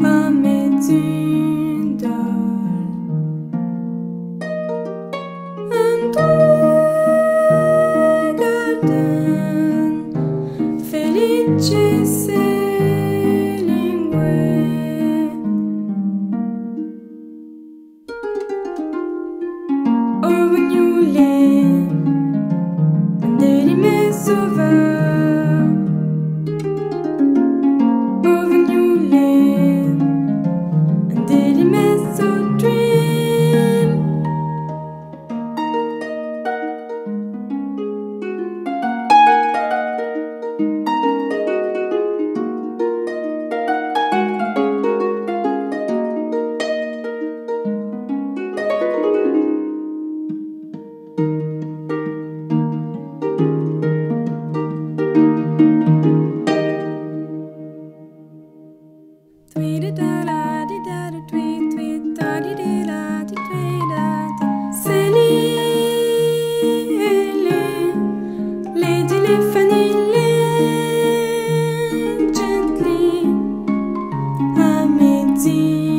comme est une doll. Un dragon, felice lingue. Ognulé, délimé sauveur. Gently, I may see.